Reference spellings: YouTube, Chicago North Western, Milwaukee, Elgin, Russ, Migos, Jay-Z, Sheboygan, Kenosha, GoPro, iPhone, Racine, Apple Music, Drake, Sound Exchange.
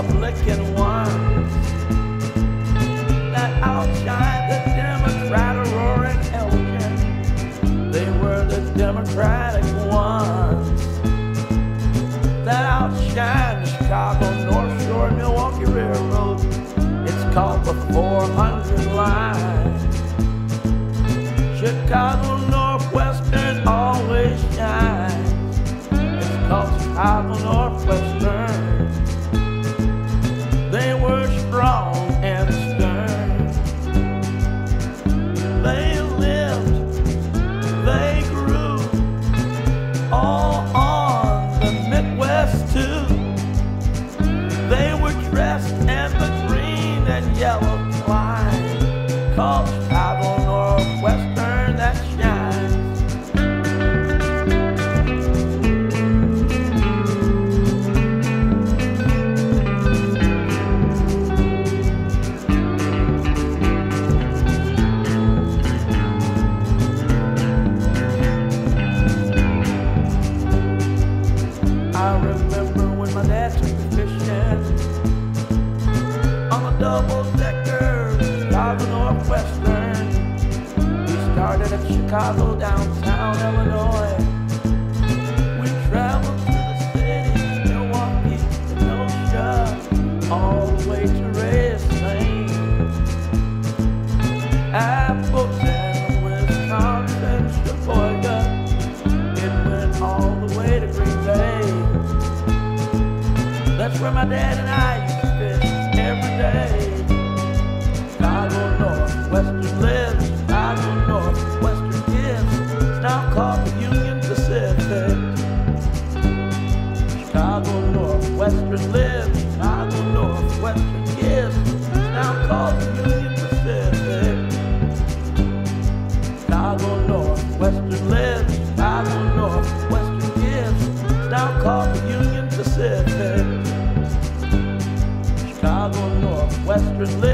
Republican ones that outshine the Democrat roaring Elgin. They were the Democratic ones that outshine the Chicago, North Shore, Milwaukee Railroad. It's called the 400 line. Chicago North Western always shines. It's called Chicago North Western. They were strong and stern. They lived, they grew, all on the Midwest too. They were dressed in the green and yellow twine called Chicago North Western. I remember when my dad took me fishing on a double-decker Chicago Northwestern. We started at Chicago, downtown Illinois. We traveled to the cities, Milwaukee, Kenosha, all the way to Racine, Appleton, Wisconsin, Sheboygan. It went all the way to Green Bay. That's where my dad and I used to fish every day. Chicago Northwestern lives, Chicago Northwestern gives. It's now called the Union Pacific. Chicago Northwestern lives, Chicago Northwestern gives. It's now called the Union Pacific. Chicago Northwestern lives, Chicago Northwestern gives. It's now called the Union Pacific. Chicago Northwestern lives.